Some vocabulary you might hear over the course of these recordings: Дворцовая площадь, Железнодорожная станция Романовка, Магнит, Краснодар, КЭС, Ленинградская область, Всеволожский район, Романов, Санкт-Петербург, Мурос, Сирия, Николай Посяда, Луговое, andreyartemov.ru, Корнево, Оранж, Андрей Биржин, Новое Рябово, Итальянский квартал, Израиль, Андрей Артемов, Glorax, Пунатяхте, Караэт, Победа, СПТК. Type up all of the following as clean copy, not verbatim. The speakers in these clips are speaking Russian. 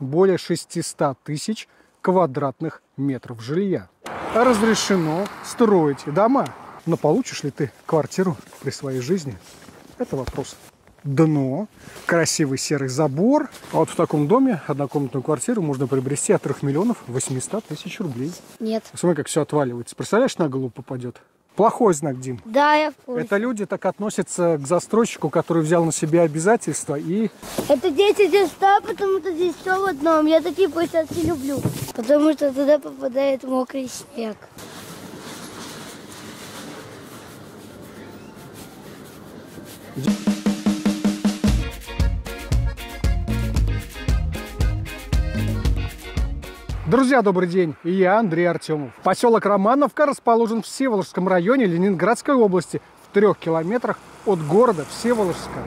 более 600 тысяч квадратных метров жилья. Разрешено строить дома. Но получишь ли ты квартиру при своей жизни? Это вопрос. Дно, красивый серый забор. А вот в таком доме однокомнатную квартиру можно приобрести от 3 миллионов 800 тысяч рублей. Нет. Смотри, как все отваливается. Представляешь, на голову попадет. Плохой знак, Дим. Да, я понял. Это люди так относятся к застройщику, который взял на себя обязательства и... Это дети здесь, да, потому что здесь все в одном. Я такие площадки люблю, потому что туда попадает мокрый снег. Друзья, добрый день, я Андрей Артемов. Поселок Романовка расположен в Всеволожском районе Ленинградской области, в 3 километрах от города Всеволожска.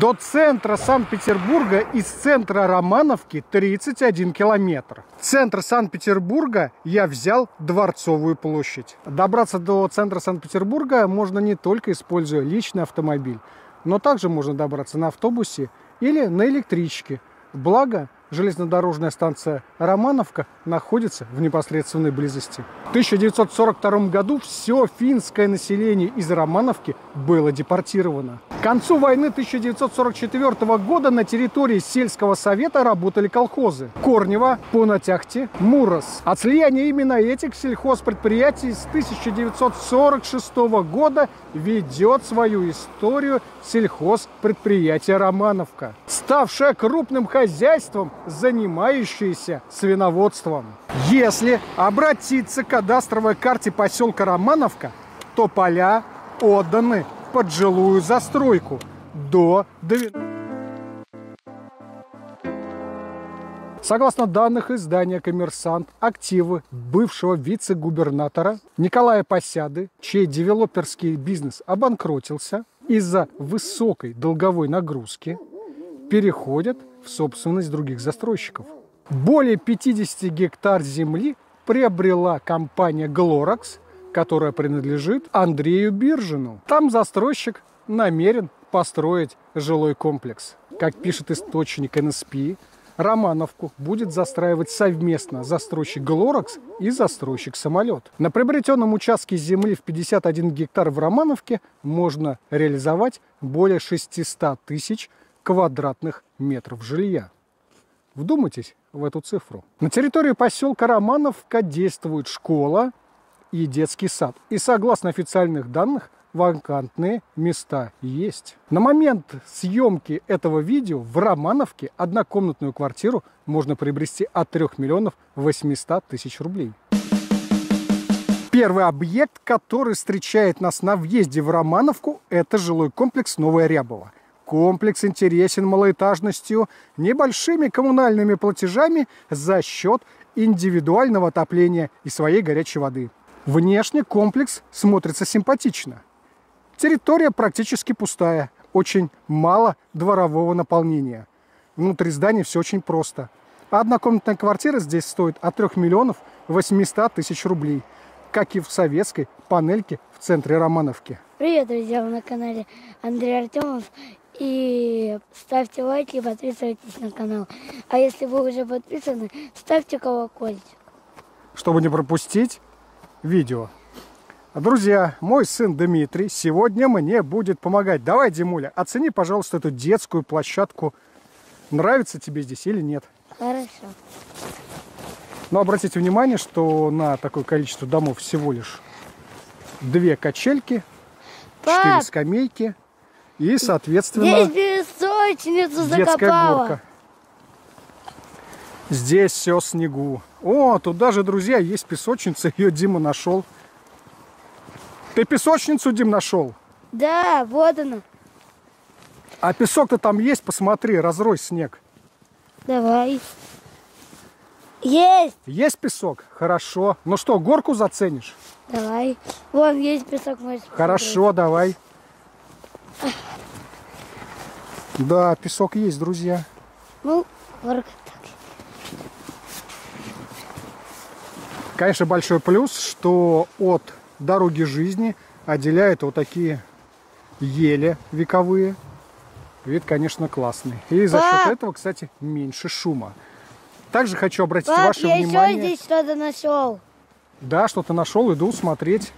До центра Санкт-Петербурга из центра Романовки 31 километр. Центр Санкт-Петербурга я взял Дворцовую площадь. Добраться до центра Санкт-Петербурга можно не только используя личный автомобиль, но также можно добраться на автобусе или на электричке. Благо, железнодорожная станция Романовка находится в непосредственной близости. В 1942 году все финское население из Романовки было депортировано. К концу войны 1944 года на территории сельского совета работали колхозы Корнево, Пунатяхте, Мурос. От слияния именно этих сельхозпредприятий с 1946 года ведет свою историю сельхозпредприятие Романовка, ставшее крупным хозяйством, занимающееся свиноводством. Если обратиться к кадастровой карте поселка Романовка, то поля отданы под жилую застройку до 90. Согласно данных издания «Коммерсант», активы бывшего вице-губернатора Николая Посяды, чей девелоперский бизнес обанкротился из-за высокой долговой нагрузки, переходят в собственность других застройщиков. Более 50 гектар земли приобрела компания Glorax, которая принадлежит Андрею Биржину. Там застройщик намерен построить жилой комплекс. Как пишет источник НСП, Романовку будет застраивать совместно застройщик «Glorax» и застройщик «Самолет». На приобретенном участке земли в 51 гектар в Романовке можно реализовать более 600 тысяч квадратных метров жилья. Вдумайтесь в эту цифру. На территории поселка Романовка действует школа и детский сад. И согласно официальных данных, вакантные места есть. На момент съемки этого видео в Романовке однокомнатную квартиру можно приобрести от 3 миллионов 800 тысяч рублей. Первый объект, который встречает нас на въезде в Романовку, это жилой комплекс «Новое Рябово». Комплекс интересен малоэтажностью, небольшими коммунальными платежами за счет индивидуального отопления и своей горячей воды. Внешне комплекс смотрится симпатично. Территория практически пустая, очень мало дворового наполнения. Внутри здания все очень просто. Однокомнатная квартира здесь стоит от 3 миллионов 800 тысяч рублей, как и в советской панельке в центре Романовки. Привет, друзья, вы на канале Андрей Артемов. И ставьте лайки и подписывайтесь на канал. А если вы уже подписаны, ставьте колокольчик, чтобы не пропустить видео. Друзья, мой сын Дмитрий сегодня мне будет помогать. Давай, Димуля, оцени, пожалуйста, эту детскую площадку. Нравится тебе здесь или нет? Хорошо. Но обратите внимание, что на такое количество домов всего лишь 2 качельки, 4 скамейки и, соответственно, детская горка. Здесь все в снегу. О, тут даже, друзья, есть песочница. Ее Дима нашел. Ты песочницу, Дим, нашел? Да, вот она. А песок-то там есть? Посмотри, разрой снег. Давай. Есть! Есть песок? Хорошо. Ну что, горку заценишь? Давай. Вон, есть песок. Можешь Хорошо, посмотреть. Давай. Да, песок есть, друзья. Ну, горка. Конечно, большой плюс, что от дороги жизни отделяют вот такие ели вековые. Вид, конечно, классный. И за счет этого, кстати, меньше шума. Также хочу обратить ваше внимание... Пап, я еще здесь что-то нашел. Да, что-то нашел, иду смотреть.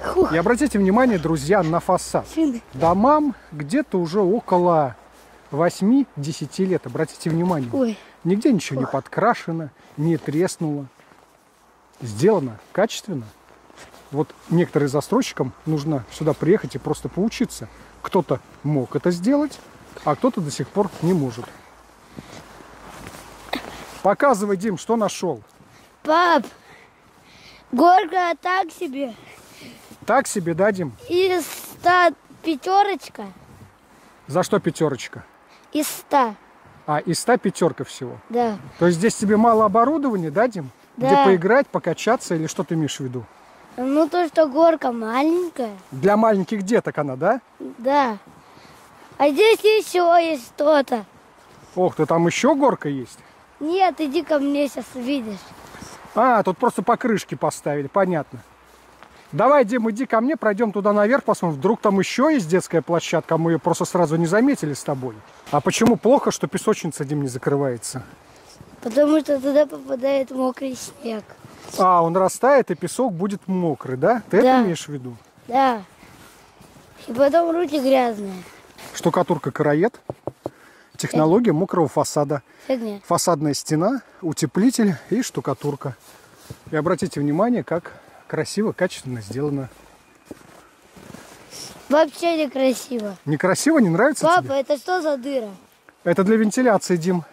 Фух. И обратите внимание, друзья, на фасад. Домам где-то уже около 8-10 лет. Обратите внимание. Ой. Нигде ничего не подкрашено, не треснуло. Сделано качественно. Вот некоторым застройщикам нужно сюда приехать и просто поучиться. Кто-то мог это сделать, а кто-то до сих пор не может. Показывай, Дим, что нашел. Пап, горка так себе. Так себе, да, Дим? И 100 пятерочка. За что пятерочка? Из 100. А, из 100 пятерка всего? Да. То есть здесь тебе мало оборудования, да, Дим? Да. Где поиграть, покачаться или что ты имеешь в виду? Ну, то, что горка маленькая. Для маленьких деток она, да? Да. А здесь еще есть что-то. Ох, ты там еще горка есть? Нет, иди ко мне, сейчас видишь. А, тут просто покрышки поставили, понятно. Давай, Дим, иди ко мне, пройдем туда наверх, посмотрим. Вдруг там еще есть детская площадка, мы ее просто сразу не заметили с тобой. А почему плохо, что песочница, Дим, не закрывается? Потому что туда попадает мокрый снег. А, он растает, и песок будет мокрый, да? Ты это имеешь в виду? Да. И потом руки грязные. Штукатурка «Караэт». Технология мокрого фасада. Фасадная стена, утеплитель и штукатурка. И обратите внимание, как красиво, качественно сделано. Вообще некрасиво. Некрасиво? Не нравится тебе? Папа, это что за дыра? Это для вентиляции, Дим.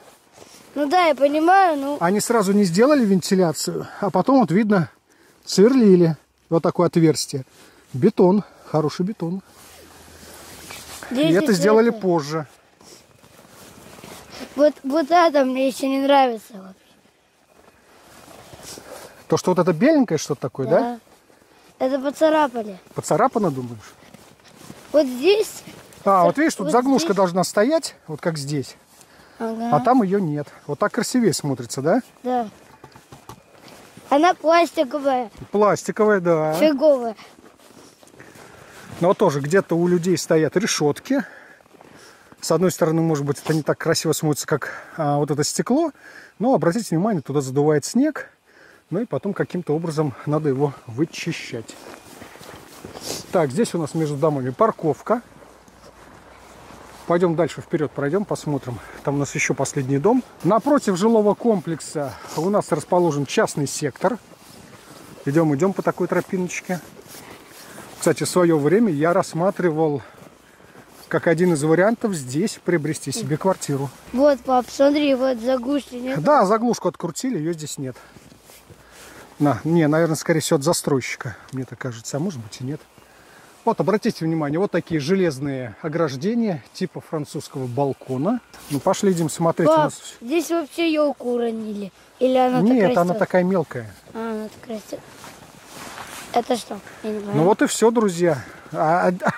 Ну да, я понимаю, ну... Они сразу не сделали вентиляцию, а потом, вот видно, сверлили вот такое отверстие. Бетон, хороший бетон. И это сделали позже. Вот это мне еще не нравится вообще. То, что вот это беленькое что-то такое, да? Да. Это поцарапали. Поцарапано, думаешь? Вот здесь... А, вот видишь, тут вот заглушка здесь должна стоять, вот как здесь. Ага. А там ее нет. Вот так красивее смотрится, да? Да. Она пластиковая. Пластиковая, да. Фиговая. Но вот тоже где-то у людей стоят решетки. С одной стороны, может быть, это не так красиво смотрится, как вот это стекло. Но обратите внимание, туда задувает снег. Ну и потом каким-то образом надо его вычищать. Так, здесь у нас между домами парковка. Пойдем дальше вперед, пройдем, посмотрим. Там у нас еще последний дом. Напротив жилого комплекса у нас расположен частный сектор. Идем, идем по такой тропиночке. Кстати, в свое время я рассматривал, как один из вариантов, здесь приобрести себе квартиру. Вот, пап, смотри, вот заглушки нет. Да, заглушку открутили, ее здесь нет. Не, наверное, скорее всего, от застройщика, мне так кажется, а может быть и нет. Вот, обратите внимание, вот такие железные ограждения типа французского балкона. Ну, пошли, Дим, смотреть. Пап, у нас... здесь вообще елку уронили? Или она... Нет, так она такая мелкая. А, она так растет. Это что? Я не понимаю. Ну, вот и все, друзья.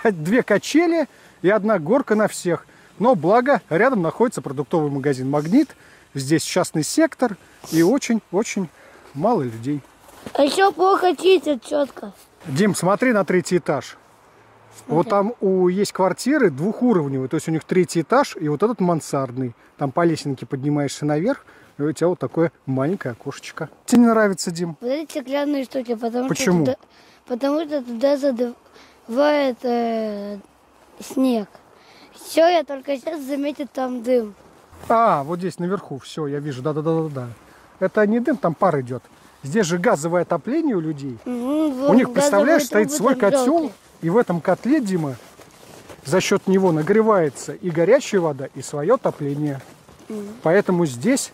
Две качели и одна горка на всех. Но, благо, рядом находится продуктовый магазин «Магнит». Здесь частный сектор и очень-очень мало людей. А еще плохо чистят четко. Дим, смотри на третий этаж. Вот там есть квартиры двухуровневые, то есть у них третий этаж и вот этот мансардный. Там по лесенке поднимаешься наверх, и у тебя вот такое маленькое окошечко. Тебе не нравится, Дим? Вот эти стеклянные штуки, Почему? Потому что туда задувает снег. Все, я только сейчас заметил, там дым. А, вот здесь наверху, все, я вижу, да-да-да-да. Это не дым, там пар идет. Здесь же газовое отопление у людей. Вот, у них, представляешь, стоит свой котел. И в этом котле, Дима, за счет него нагревается и горячая вода, и свое отопление. Поэтому здесь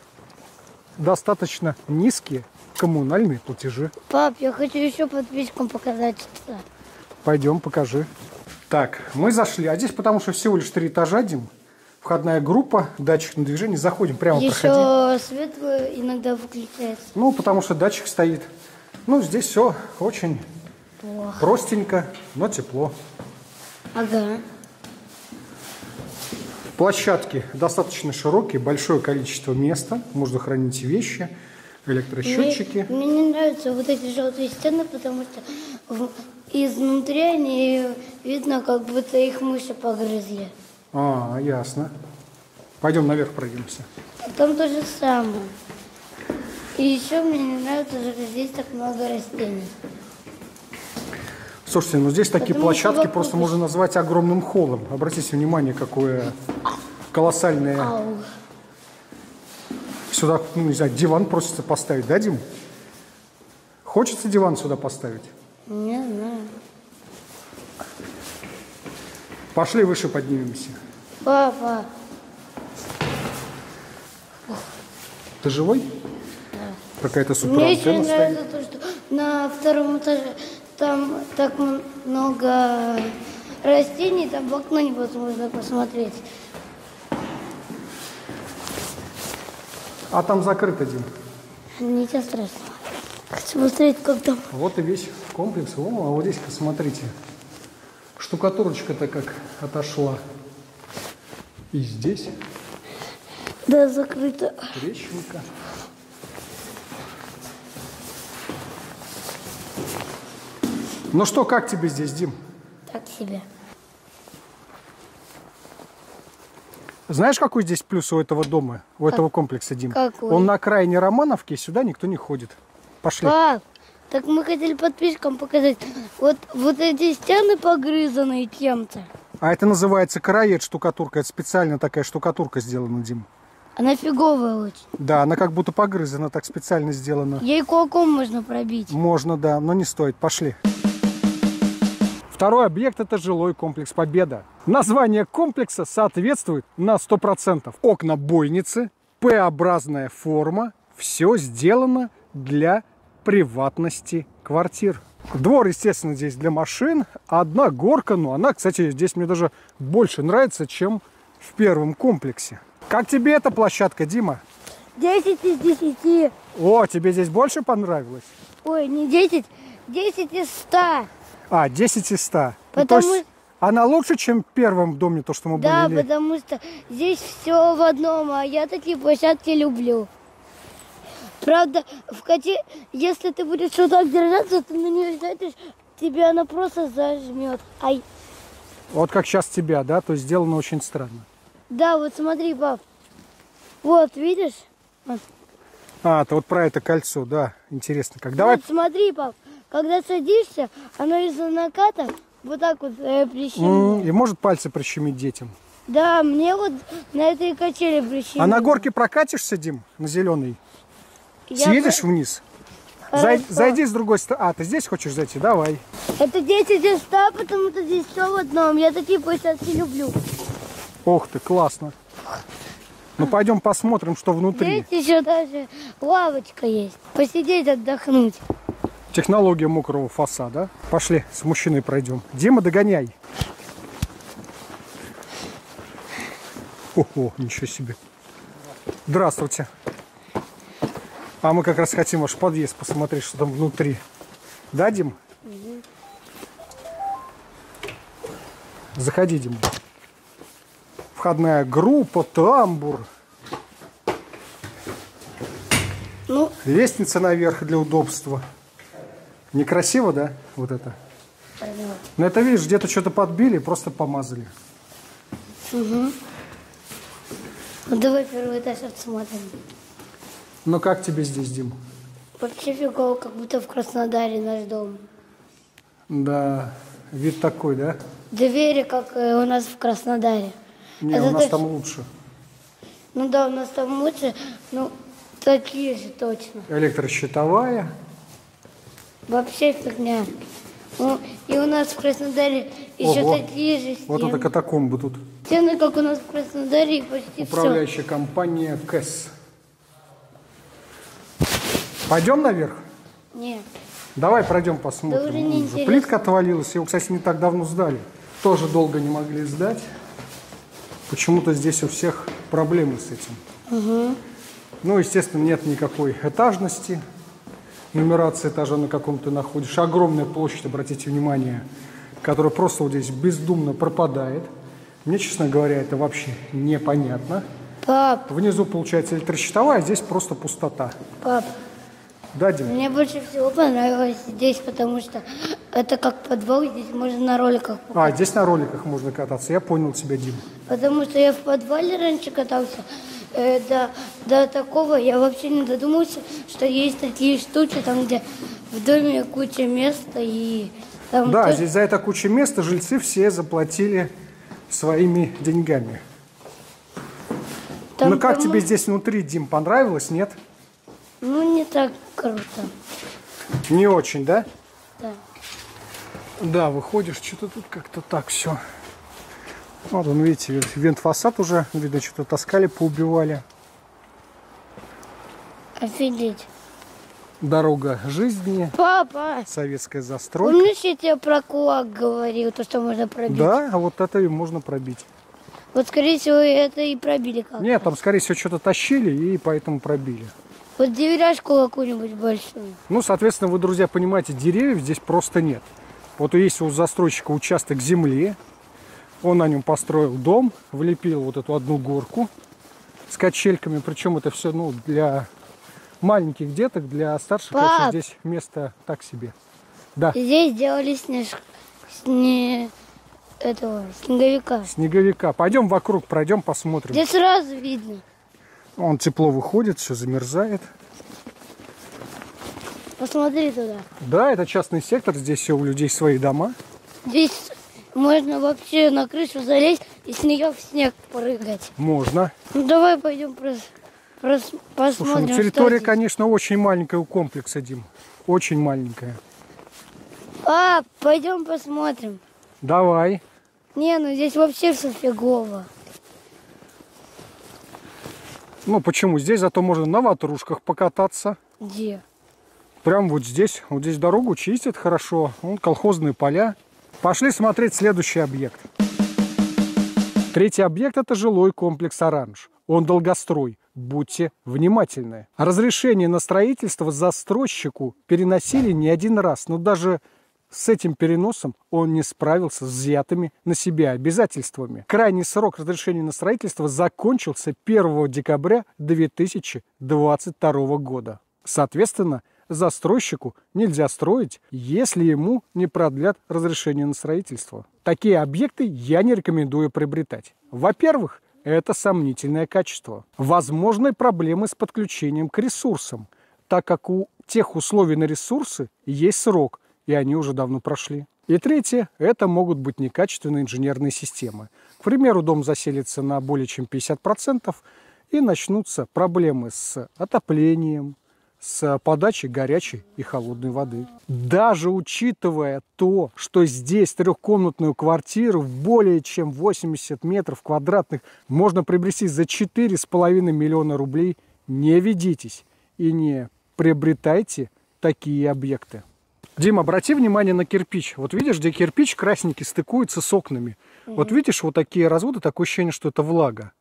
достаточно низкие коммунальные платежи. Пап, я хочу еще подписчикам показать что-то. Пойдем, покажи. Так, мы зашли. А здесь потому что всего лишь 3 этажа, Дим. Входная группа, датчик на движение. Заходим, прямо проходи. Еще свет иногда выключается. Ну, потому что датчик стоит. Ну, здесь все очень... Плохо. Простенько, но тепло. Ага. Площадки достаточно широкие, большое количество места. Можно хранить вещи, электросчетчики. Мне не нравятся вот эти желтые стены, потому что изнутри они видно, как будто их мыши погрызли. А, ясно. Пойдем наверх пройдемся. Там то же самое. И еще мне не нравится, что здесь так много растений. Слушайте, ну здесь такие площадки просто можно назвать огромным холлом. Обратите внимание, какое колоссальное... Сюда, ну, не знаю, диван просится поставить, да, Дим? Хочется диван сюда поставить? Не знаю. Пошли выше поднимемся. Папа. Ты живой? Да. Какая-то супер антенна стоит. Мне очень нравится то, что на втором этаже там так много растений, там в окно невозможно посмотреть. А там закрыто, Дим? Ничего страшного. Хочу посмотреть, как там. Вот и весь комплекс. О, а вот здесь, посмотрите. Штукатурочка-то как отошла. И здесь. Да, закрыто. Трещинка. Ну что, как тебе здесь, Дим? Так себе. Знаешь, какой здесь плюс у этого дома, у этого комплекса, Дим? Какой? Он на окраине Романовки, и сюда никто не ходит. Пошли. Пап, так мы хотели подписчикам показать. Вот эти стены погрызанные чем-то. А это называется караед штукатурка. Это специально такая штукатурка сделана, Дим. Она фиговая очень. Да, она как будто погрызана, так специально сделана. Ей кулаком можно пробить. Можно, да, но не стоит. Пошли. Второй объект – это жилой комплекс «Победа». Название комплекса соответствует на 100%. Окна бойницы, П-образная форма. Все сделано для приватности квартир. Двор, естественно, здесь для машин. Одна горка, но она, кстати, здесь мне даже больше нравится, чем в первом комплексе. Как тебе эта площадка, Дима? 10 из 10. О, тебе здесь больше понравилось? Ой, не 10, 10 из 100. А, 10 из 100. Потому... Ну, то есть она лучше, чем в первом доме, то, что мы были? Да, потому что здесь все в одном, а я такие площадки люблю. Правда, в коте, если ты будешь вот так держаться, ты на нее знаешь, тебя она просто зажмет. Ай. Вот как сейчас тебя, да? То есть сделано очень странно. Да, вот смотри, пап. Вот, видишь? Вот. А, ты вот про это кольцо, да. Интересно. Как? Давай... Вот, смотри, пап. Когда садишься, оно из-за наката вот так вот прищемит. И может пальцы прищемить детям? Да, мне вот на этой качели прищемит. А на горке прокатишься, Дим, на зеленый? Съедешь вниз? Зайди с другой стороны. А, ты здесь хочешь зайти? Давай. Это 10 из 100, потому что здесь все в одном. Я такие площадки люблю. Ох ты, классно. Ну, пойдем посмотрим, что внутри. Здесь еще даже лавочка есть. Посидеть, отдохнуть. Технология мокрого фасада. Пошли, с мужчиной пройдем. Дима, догоняй. Ого, ничего себе. Здравствуйте. А мы как раз хотим ваш подъезд посмотреть, что там внутри. Да, Дим? Угу. Заходи, Дима. Входная группа, тамбур. Ну. Лестница наверх для удобства. Некрасиво, да, вот это? Понятно. Но это, видишь, где-то что-то подбили и просто помазали. Угу. Ну, давай первый этаж отсмотрим. Ну, как тебе здесь, Дим? Вообще фигово, как будто в Краснодаре наш дом. Да, вид такой, да? Двери, как у нас в Краснодаре. Не, это у нас там лучше. Ну да, у нас там лучше, ну, такие же точно. Электрощитовая. Вообще фигня. Ну, и у нас в Краснодаре еще Ого. Такие же стены. Вот это катакомбы тут. Стены, как у нас в Краснодаре, и почти Управляющая компания КЭС. Пойдем наверх? Нет. Давай пройдем посмотрим. Да уже не интересно. Плитка отвалилась. Его, кстати, не так давно сдали. Тоже долго не могли сдать. Почему-то здесь у всех проблемы с этим. Угу. Ну, естественно, нет никакой этажности. Нумерация этажа, на каком ты находишь. Огромная площадь, обратите внимание, которая просто вот здесь бездумно пропадает. Мне, честно говоря, это вообще непонятно. Пап. Внизу получается электрощитовая, а здесь просто пустота. Пап. Да, Дима? Мне больше всего понравилось здесь, потому что это как подвал, здесь можно на роликах покататься. А, здесь на роликах можно кататься. Я понял тебя, Дима. Потому что я в подвале раньше катался. до такого я вообще не додумался, что есть такие штуки, там, где в доме куча места. И там да, тоже... здесь за это куча места жильцы все заплатили своими деньгами. Там, ну, как тебе здесь внутри, Дим, понравилось, нет? Ну, не так круто. Не очень, да? Да. Да, выходишь, что-то тут как-то так все. Вот он, видите, вент-фасад уже, видно, что-то таскали, поубивали. Офигеть. Дорога жизни. Папа! Советская застройка. Помнишь, я тебе про кулак говорил, то, что можно пробить? Да, а вот это и можно пробить. Вот, скорее всего, это и пробили как-то. Нет, там, скорее всего, что-то тащили и поэтому пробили. Вот доверяешь кулаку-нибудь большому? Ну, соответственно, вы, друзья, понимаете, деревьев здесь просто нет. Вот есть у застройщика участок земли, он на нем построил дом, влепил вот эту одну горку с качельками. Причем это все, ну, для маленьких деток, для старших. Пап, вообще здесь место так себе. Да. Здесь делали снеговика. Снеговика. Пойдем вокруг, пройдем, посмотрим. Здесь сразу видно. Он тепло выходит, все замерзает. Посмотри туда. Да, это частный сектор, здесь все у людей свои дома. Здесь можно вообще на крышу залезть и с нее в снег порыгать. Можно. Ну, давай пойдем посмотрим. Слушай, ну, территория, что, конечно, очень маленькая у комплекса, Дим. Очень маленькая. А, пойдем посмотрим. Давай. Не, ну здесь вообще все фигово. Ну почему? Здесь зато можно на ватрушках покататься. Где? Прям вот здесь. Вот здесь дорогу чистят хорошо. Вон колхозные поля. Пошли смотреть следующий объект. Третий объект – это жилой комплекс «Оранж». Он долгострой. Будьте внимательны. Разрешение на строительство застройщику переносили не один раз, но даже... с этим переносом он не справился с взятыми на себя обязательствами. Крайний срок разрешения на строительство закончился 1 декабря 2022 года. Соответственно, застройщику нельзя строить, если ему не продлят разрешение на строительство. Такие объекты я не рекомендую приобретать. Во-первых, это сомнительное качество. Возможны проблемы с подключением к ресурсам, так как у тех условий на ресурсы есть срок, и они уже давно прошли. И третье, это могут быть некачественные инженерные системы. К примеру, дом заселится на более чем 50%, и начнутся проблемы с отоплением, с подачей горячей и холодной воды. Даже учитывая то, что здесь трехкомнатную квартиру в более чем 80 метров квадратных можно приобрести за 4,5 миллиона рублей, не ведитесь и не приобретайте такие объекты. Дим, обрати внимание на кирпич. Вот видишь, где кирпич, красненький, стыкуется с окнами. Вот видишь, вот такие разводы, такое ощущение, что это влага.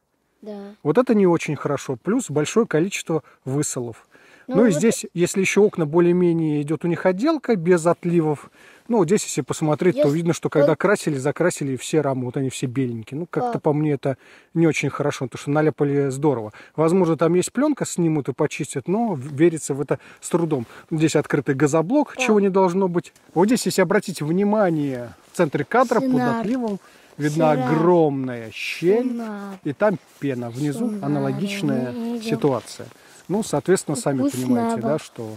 Да. Вот это не очень хорошо. Плюс большое количество высолов. Ну и вот здесь, если еще окна более-менее идет у них отделка без отливов, ну вот здесь, если посмотреть, то видно, что когда красили, закрасили все рамы, вот они все беленькие. Ну как-то по мне это не очень хорошо, потому что наляпали здорово. Возможно, там есть пленка, снимут и почистят, но верится в это с трудом. Здесь открытый газоблок, чего не должно быть. Вот здесь, если обратить внимание, в центре кадра под отливом видна огромная щель, и там пена. Внизу аналогичная ситуация. Ну, соответственно, сами понимаете, да, что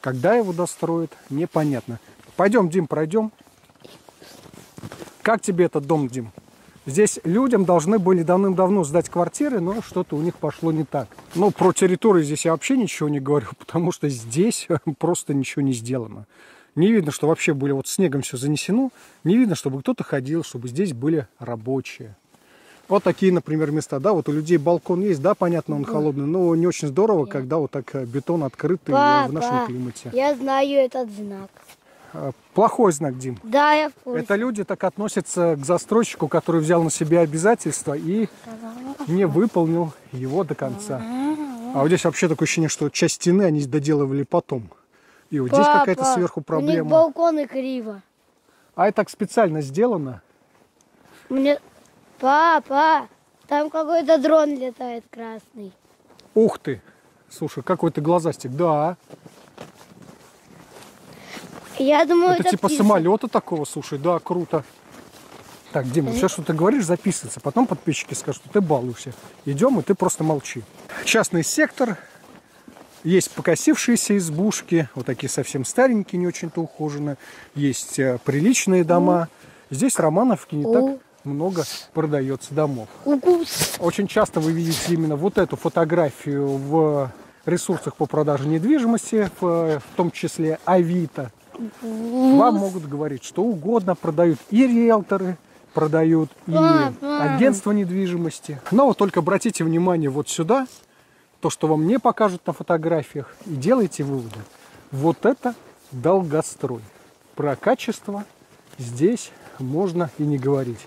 когда его достроят, непонятно. Пойдем, Дим, пройдем. Как тебе этот дом, Дим? Здесь людям должны были давным-давно сдать квартиры, но что-то у них пошло не так. Ну, про территорию здесь я вообще ничего не говорю, потому что здесь просто ничего не сделано. Не видно, что вообще были, вот снегом все занесено, не видно, чтобы кто-то ходил, чтобы здесь были рабочие. Вот такие, например, места, да, вот у людей балкон есть, да, понятно, он холодный, но не очень здорово, когда вот так бетон открытый в нашем климате. Я знаю этот знак. Плохой знак, Дим. Да, я в курсе. Это люди так относятся к застройщику, который взял на себя обязательства и не выполнил его до конца. А вот здесь вообще такое ощущение, что часть стены они доделывали потом. И вот здесь какая-то сверху проблема. У них балконы криво. А это так специально сделано? Мне... Папа, там какой-то дрон летает красный. Ух ты! Слушай, какой-то глазастик, да. Я думаю, это типа птица. Самолета такого, слушай, да, круто. Так, Дима, все, что ты говоришь, записывается. Потом подписчики скажут, что ты балуешься. Идем, и ты просто молчи. Частный сектор. Есть покосившиеся избушки. Вот такие совсем старенькие, не очень-то ухоженные. Есть приличные дома. Здесь Романовки не так много продается домов. Очень часто вы видите именно вот эту фотографию в ресурсах по продаже недвижимости, в том числе Авито. Вам могут говорить что угодно. Продают и риэлторы, продают и агентства недвижимости. Но вот только обратите внимание вот сюда, то, что вам не покажут на фотографиях, и делайте выводы. Вот это долгострой. Про качество здесь можно и не говорить.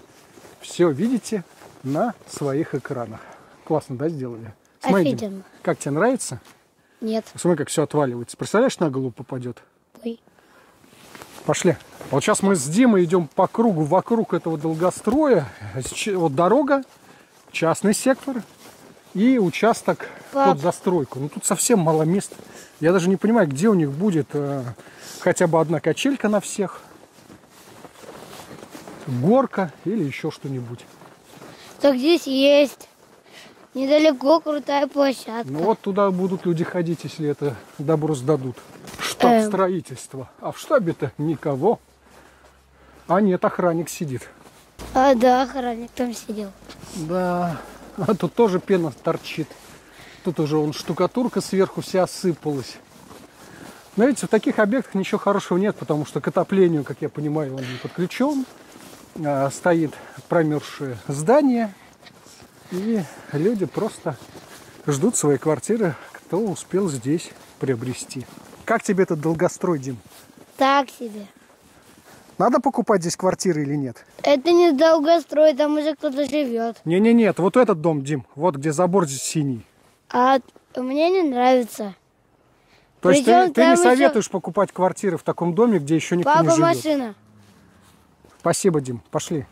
Все видите на своих экранах. Классно, да, сделали? Смотри, Дим, как тебе нравится? Нет. Смотри, как все отваливается. Представляешь, на голову попадет? Ой. Пошли. Вот сейчас мы с Димой идем по кругу вокруг этого долгостроя. Вот дорога, частный сектор и участок под застройку. Ну тут совсем мало места. Я даже не понимаю, где у них будет хотя бы одна качелька на всех, горка или еще что-нибудь. Так здесь есть недалеко крутая площадка. Ну вот туда будут люди ходить, если это добро сдадут. Штаб строительства. А в штабе-то никого. А нет, охранник сидит. А да, охранник там сидел. Да. А тут тоже пена торчит. Тут уже вон штукатурка сверху вся осыпалась. Но видите, в таких объектах ничего хорошего нет, потому что к отоплению, как я понимаю, он не подключен. Стоит промерзшее здание. И люди просто ждут свои квартиры, кто успел здесь приобрести. Как тебе этот долгострой, Дим? Так себе. Надо покупать здесь квартиры или нет? Это не долгострой, там уже кто-то живет. Не-не-не, вот этот дом, Дим, вот где забор здесь синий. А мне не нравится. То есть ты не советуешь покупать квартиры в таком доме, где еще никто не живет? Папа, машина. Спасибо, Дим, пошли.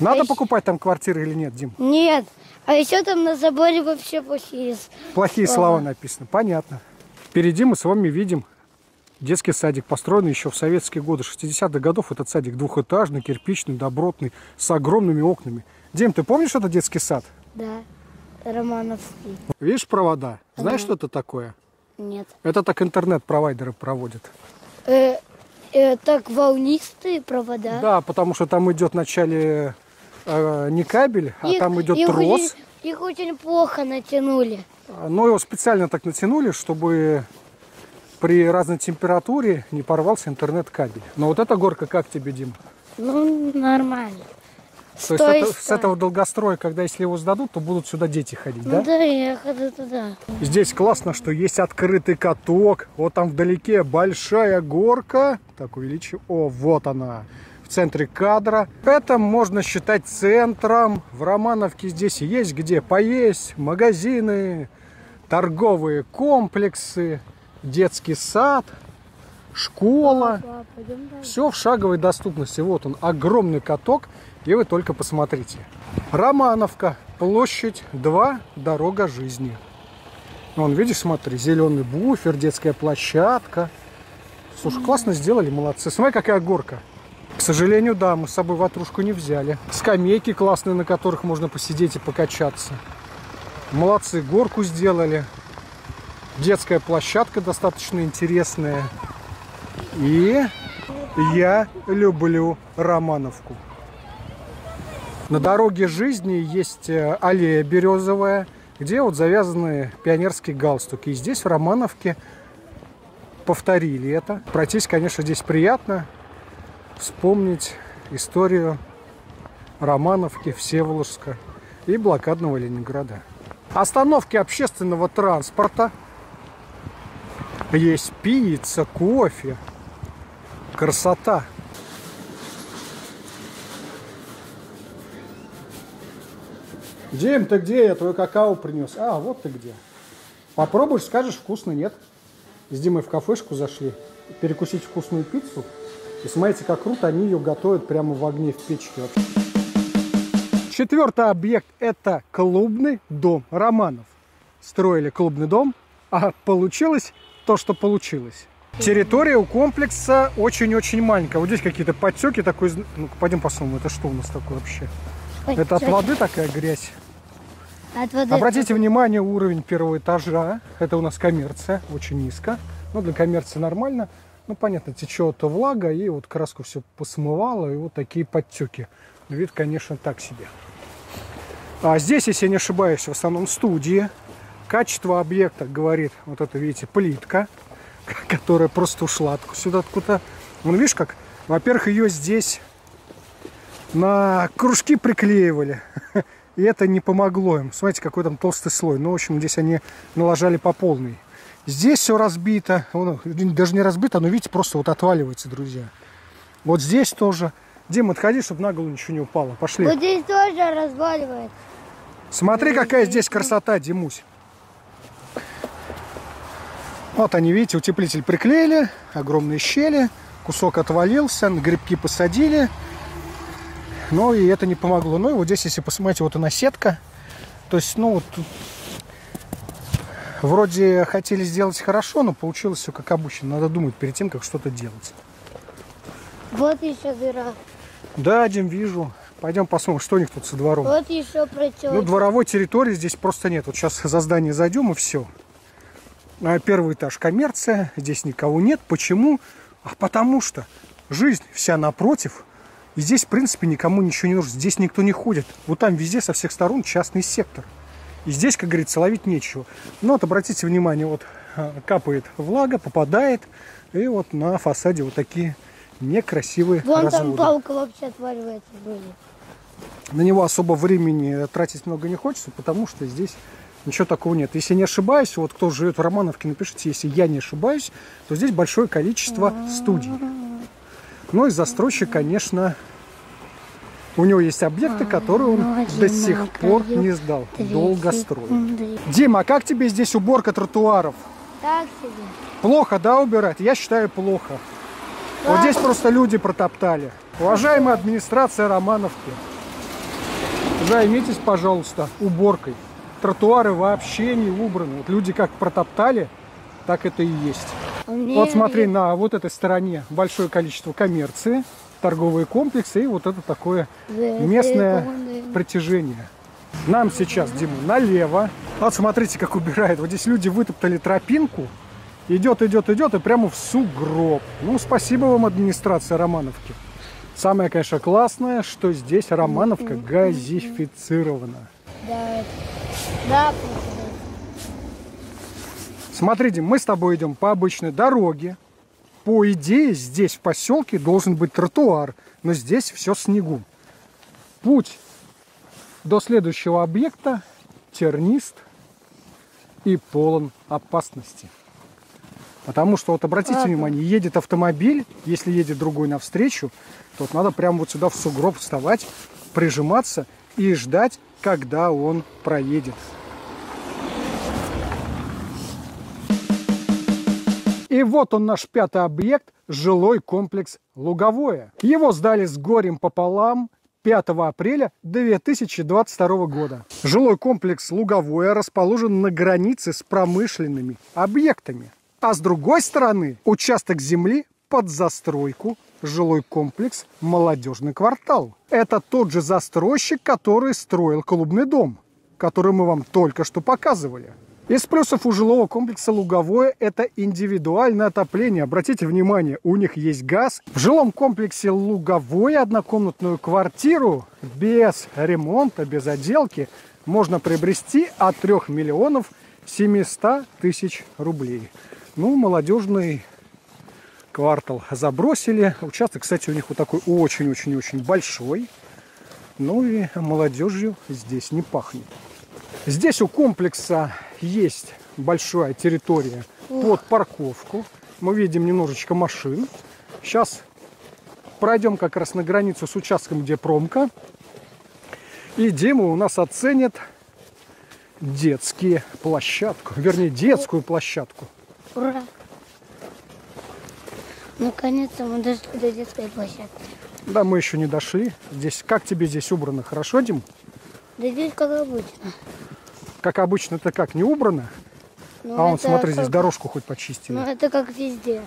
Надо покупать там квартиры или нет, Дим? Нет, а еще там на заборе вообще плохие слова написаны, понятно. Впереди мы с вами видим детский садик, построенный еще в советские годы, 60-х годов. Этот садик двухэтажный, кирпичный, добротный, с огромными окнами. Дим, ты помнишь этот детский сад? Да, Романовский. Видишь провода? Знаешь, что это такое? Нет. Это так интернет-провайдеры проводят. Так волнистые провода. Да, потому что там идет вначале не кабель, а там идет трос. Их очень плохо натянули. Но его специально так натянули, чтобы при разной температуре не порвался интернет-кабель. Но вот эта горка как тебе, Дим? Ну, нормально. То есть с этого долгостроя, когда если его сдадут, то будут сюда дети ходить, да? Да, я хожу туда. Здесь классно, что есть открытый каток. Вот там вдалеке большая горка. Так, увеличу. О, вот она. В центре кадра. Это можно считать центром. В Романовке здесь есть где поесть. Магазины, торговые комплексы, детский сад, школа. Все в шаговой доступности. Вот он, огромный каток. И вы только посмотрите. Романовка, площадь 2, дорога жизни. Вон, видишь, смотри, зеленый буфер, детская площадка. Слушай, классно сделали, молодцы. Смотри, какая горка. К сожалению, да, мы с собой ватрушку не взяли. Скамейки классные, на которых можно посидеть и покачаться. Молодцы, горку сделали. Детская площадка достаточно интересная. И я люблю Романовку. На дороге жизни есть аллея березовая, где вот завязаны пионерские галстуки. И здесь, в Романовке, повторили это. Пройтись, конечно, здесь приятно. Вспомнить историю Романовки, Всеволожска и блокадного Ленинграда. Остановки общественного транспорта. Есть пицца, кофе. Красота. Дим, ты где? Я твой какао принес. А, вот ты где. Попробуешь, скажешь, вкусно, нет? С Димой в кафешку зашли перекусить вкусную пиццу. И смотрите, как круто они ее готовят прямо в огне, в печке. Четвертый объект – это клубный дом Романов. Строили клубный дом, а получилось то, что получилось. Территория у комплекса очень-очень маленькая. Вот здесь какие-то подтеки, такой... Ну-ка, пойдем посмотрим, это что у нас такое вообще? Ой, это от воды такая грязь. От воды. Обратите внимание, уровень первого этажа. Это у нас коммерция, очень низко. Но для коммерции нормально. Ну, понятно, течет влага, и вот краску все посмывало, и вот такие подтеки. Вид, конечно, так себе. А здесь, если я не ошибаюсь, в основном студии. Качество объекта говорит, вот это, видите, плитка, которая просто ушла сюда откуда-то. Вон, видишь, как? Во-первых, ее здесь на кружки приклеивали, и это не помогло им. Смотрите, какой там толстый слой. Ну, в общем, здесь они наложили по полной. Здесь все разбито, даже не разбито, но, видите, просто вот отваливается, друзья. Вот здесь тоже. Дима, отходи, чтобы на голову ничего не упало. Пошли. Вот здесь тоже разваливается. Смотри, какая здесь красота, Димусь. Вот они, видите, утеплитель приклеили, огромные щели, кусок отвалился, грибки посадили. Но и это не помогло. Ну и вот здесь, если посмотрите, вот она сетка. То есть, ну, вот тут вроде хотели сделать хорошо, но получилось все как обычно. Надо думать перед тем, как что-то делать. Вот еще дыра. Да, Дим, вижу. Пойдем посмотрим, что у них тут со двором. Вот еще против. Ну, дворовой территории здесь просто нет. Вот сейчас за здание зайдем и все. Первый этаж коммерция. Здесь никого нет. Почему? А потому что жизнь вся напротив. И здесь, в принципе, никому ничего не нужно. Здесь никто не ходит. Вот там везде со всех сторон частный сектор. И здесь, как говорится, ловить нечего. Но вот обратите внимание, вот капает влага, попадает. И вот на фасаде вот такие... некрасивые разводы. Вон там палка вообще отваливается. На него особо времени тратить много не хочется, потому что здесь ничего такого нет. Если не ошибаюсь, вот кто живет в Романовке, напишите, если я не ошибаюсь, то здесь большое количество студий. Ну и застройщик, конечно, у него есть объекты, которые он до сих пор не сдал. Долго строит. Дима, а как тебе здесь уборка тротуаров? Так себе. Плохо, да, убирать? Я считаю, плохо. Вот здесь просто люди протоптали. Уважаемая администрация Романовки, займитесь, пожалуйста, уборкой. Тротуары вообще не убраны. Вот люди как протоптали, так это и есть. Вот смотри, на вот этой стороне большое количество коммерции, торговые комплексы и вот это такое местное притяжение. Нам сейчас, Дима, налево. Вот смотрите, как убирают. Вот здесь люди вытоптали тропинку. Идет, идет, идет и прямо в сугроб. Ну, спасибо вам, администрация Романовки. Самое, конечно, классное, что здесь Романовка газифицирована. Да, да. Смотри, Дим, мы с тобой идем по обычной дороге. По идее, здесь в поселке должен быть тротуар, но здесь все в снегу. Путь до следующего объекта тернист и полон опасности. Потому что, вот обратите внимание, едет автомобиль, если едет другой навстречу, то вот надо прямо вот сюда в сугроб вставать, прижиматься и ждать, когда он проедет. И вот он, наш пятый объект, жилой комплекс «Луговое». Его сдали с горем пополам 5 апреля 2022 года. Жилой комплекс «Луговое» расположен на границе с промышленными объектами. А с другой стороны, участок земли под застройку, жилой комплекс «Молодежный квартал». Это тот же застройщик, который строил клубный дом, который мы вам только что показывали. Из плюсов у жилого комплекса «Луговое» – это индивидуальное отопление. Обратите внимание, у них есть газ. В жилом комплексе «Луговое» однокомнатную квартиру без ремонта, без отделки можно приобрести от 3 миллионов 700 тысяч рублей. Ну, молодежный квартал забросили. Участок, кстати, у них вот такой очень-очень-очень большой. Ну и молодежью здесь не пахнет. Здесь у комплекса есть большая территория под парковку. Мы видим немножечко машин. Сейчас пройдем как раз на границу с участком, где промка. И Дима у нас оценит детские площадку. Вернее, детскую площадку. Ура! Наконец-то мы дошли до детской площадки. Да, мы еще не дошли. Здесь, как тебе здесь убрано? Хорошо, Дим? Да здесь как обычно. Как обычно, это как, не убрано? Ну, а вон, смотри, здесь дорожку хоть почистили. Ну, это как везде.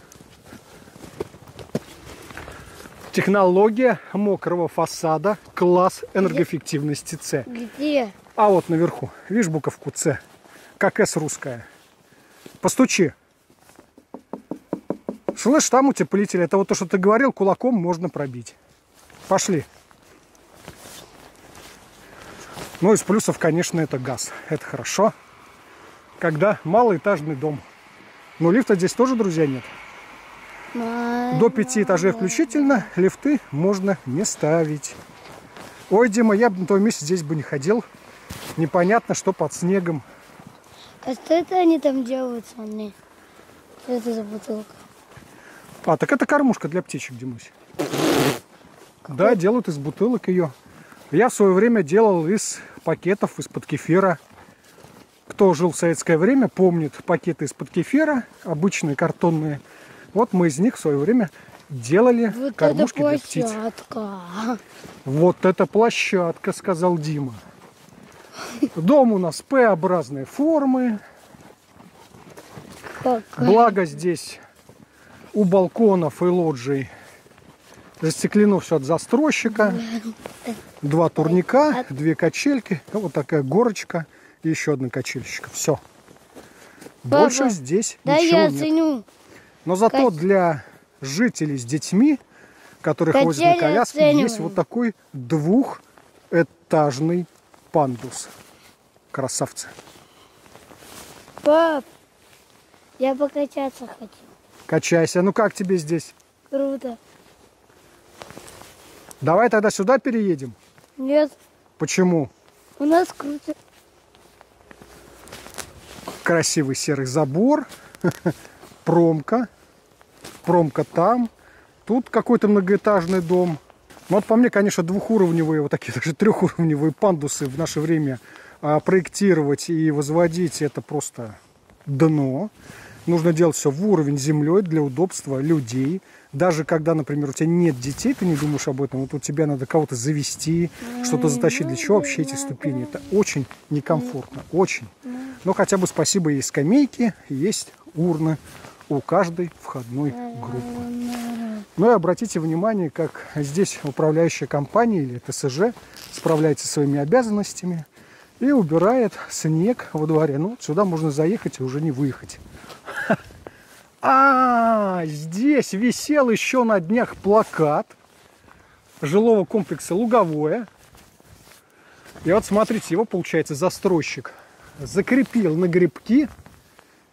Технология мокрого фасада, класс энергоэффективности С. Где? А вот наверху. Видишь буковку С? КЭС русская. Постучи. Слышь, там утеплитель. Это вот то, что ты говорил, кулаком можно пробить. Пошли. Ну, из плюсов, конечно, это газ. Это хорошо. Когда малоэтажный дом. Но лифта здесь тоже, друзья, нет. До 5 этажей включительно лифты можно не ставить. Ой, Дима, я бы на том месте здесь бы не ходил. Непонятно, что под снегом. А что это они там делают, смотри? Что это за бутылка? А, так это кормушка для птичек, Димусь. Да, делают из бутылок ее. Я в свое время делал из пакетов из-под кефира. Кто жил в советское время, помнит пакеты из-под кефира, обычные картонные. Вот мы из них в свое время делали вот кормушки для птиц. Вот это площадка, сказал Дима. Дом у нас П-образной формы. Благо здесь у балконов и лоджий застеклено все от застройщика. 2 турника, 2 качельки, вот такая горочка и еще 1 качельщика. Все. Папа, больше здесь да ничего я нет. Оценю. Но зато для жителей с детьми, которых возят на коляске, есть вот такой 2-этажный пандус. Красавцы. Пап, я покачаться хочу. Качайся. Ну как тебе здесь? Круто. Давай тогда сюда переедем? Нет. Почему? У нас круто. Красивый серый забор. Промка. Промка там. Тут какой-то многоэтажный дом. Ну, вот по мне, конечно, 2-уровневые, вот такие даже 3-уровневые пандусы в наше время проектировать и возводить это просто дно. Нужно делать все в уровень землей для удобства людей. Даже когда, например, у тебя нет детей, ты не думаешь об этом. Вот у тебя надо кого-то завести, что-то затащить. Для чего вообще эти ступени? Это очень некомфортно. Очень. Но хотя бы спасибо, есть скамейки, есть урны у каждой входной группы. Ну и обратите внимание, как здесь управляющая компания или ТСЖ справляется со своими обязанностями и убирает снег во дворе. Ну, сюда можно заехать и уже не выехать. А здесь висел еще на днях плакат жилого комплекса Луговое. И вот смотрите, его, получается, застройщик закрепил на гребки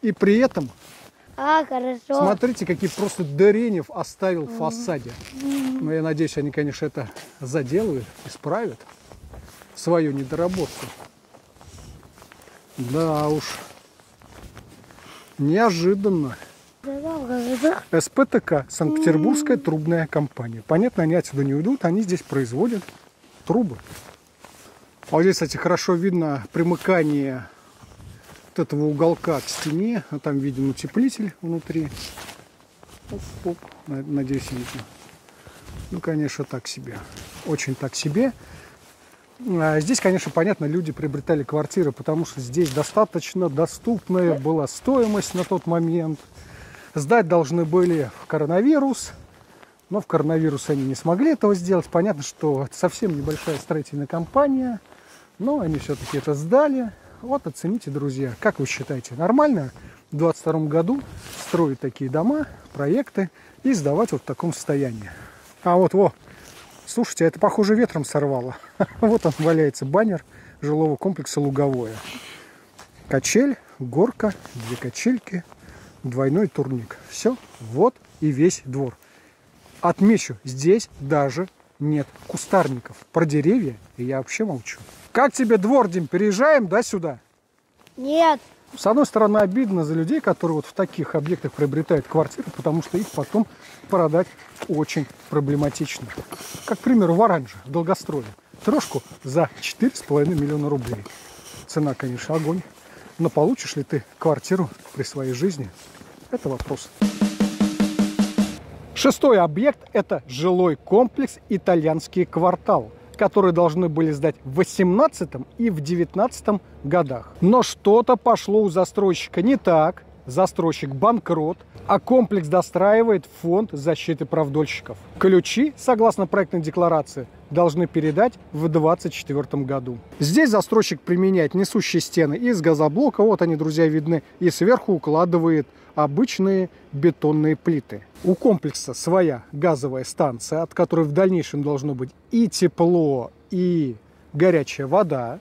и при этом... А, хорошо. Смотрите, какие просто дыренев оставил в фасаде. Но я надеюсь, они, конечно, это заделают, исправят свою недоработку. Да уж. Неожиданно. СПТК, Санкт-Петербургская трубная компания. Понятно, они отсюда не уйдут, они здесь производят трубы. А вот здесь, кстати, хорошо видно примыкание вот этого уголка к стене. А там виден утеплитель внутри. Оп, надеюсь, видно. Ну, конечно, так себе. Очень так себе. Здесь, конечно, понятно, люди приобретали квартиры, потому что здесь достаточно доступная была стоимость на тот момент. Сдать должны были в коронавирус, но в коронавирус они не смогли этого сделать. Понятно, что это совсем небольшая строительная компания, но они все-таки это сдали. Вот оцените, друзья, как вы считаете, нормально в 2022 году строить такие дома, проекты и сдавать вот в таком состоянии? А вот, во! Слушайте, это, похоже, ветром сорвало. Вот он валяется, баннер жилого комплекса Луговое. Качель, горка, 2 качельки, 2 турник. Все, вот и весь двор. Отмечу, здесь даже нет кустарников. Про деревья я вообще молчу. Как тебе двор, Дим? Переезжаем, да, сюда? Нет. С одной стороны, обидно за людей, которые вот в таких объектах приобретают квартиры, потому что их потом продать очень проблематично. Как, к примеру, в Оранже, в долгострое. 3-шку за 4,5 миллиона рублей. Цена, конечно, огонь. Но получишь ли ты квартиру при своей жизни? Это вопрос. 6-й объект – это жилой комплекс «Итальянский квартал», которые должны были сдать в 2018 и в 2019 годах. Но что-то пошло у застройщика не так, застройщик банкрот, а комплекс достраивает фонд защиты прав дольщиков. Ключи, согласно проектной декларации, должны передать в 2024 году. Здесь застройщик применяет несущие стены из газоблока, вот они, друзья, видны, и сверху укладывает обычные бетонные плиты. У комплекса своя газовая станция, от которой в дальнейшем должно быть и тепло, и горячая вода.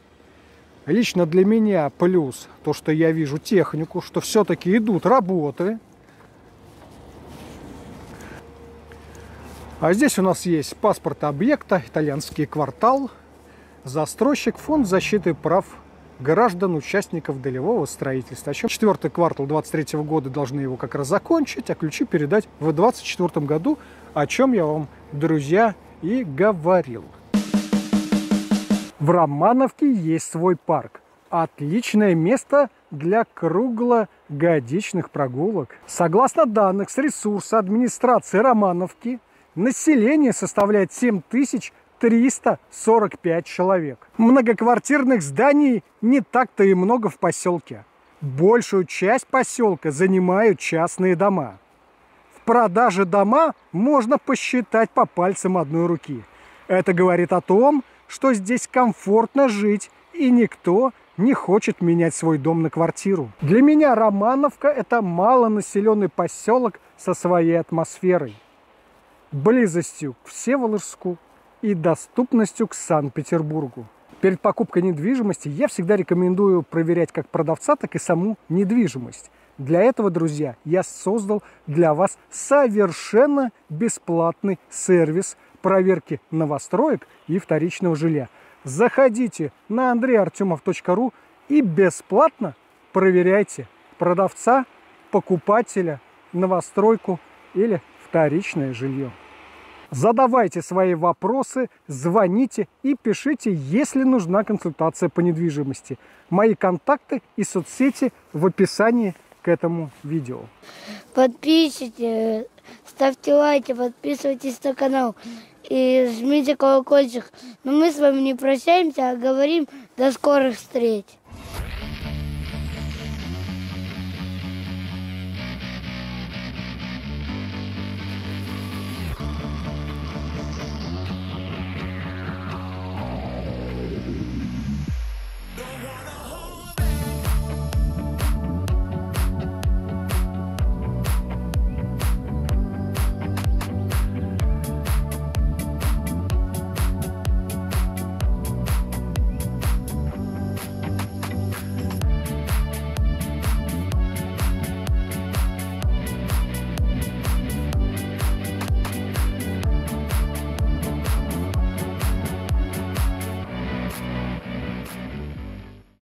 Лично для меня плюс то, что я вижу технику, что все-таки идут работы. А здесь у нас есть паспорт объекта, Итальянский квартал, застройщик, фонд защиты прав граждан, участников долевого строительства. Еще четвертый квартал 2023 года должны его как раз закончить, а ключи передать в 2024 году, о чем я вам, друзья, и говорил. В Романовке есть свой парк. Отличное место для круглогодичных прогулок. Согласно данным с ресурса администрации Романовки, население составляет 7345 человек. Многоквартирных зданий не так-то и много в поселке. Большую часть поселка занимают частные дома. В продаже дома можно посчитать по пальцам одной руки. Это говорит о том, что здесь комфортно жить, и никто не хочет менять свой дом на квартиру. Для меня Романовка – это малонаселенный поселок со своей атмосферой, близостью к Всеволожску и доступностью к Санкт-Петербургу. Перед покупкой недвижимости я всегда рекомендую проверять как продавца, так и саму недвижимость. Для этого, друзья, я создал для вас совершенно бесплатный сервис проверки новостроек и вторичного жилья. Заходите на andreyartemov.ru и бесплатно проверяйте продавца, покупателя, новостройку или вторичное жилье. Задавайте свои вопросы, звоните и пишите, если нужна консультация по недвижимости. Мои контакты и соцсети в описании к этому видео. Подписывайтесь, ставьте лайки, подписывайтесь на канал и жмите колокольчик. Но мы с вами не прощаемся, а говорим до скорых встреч.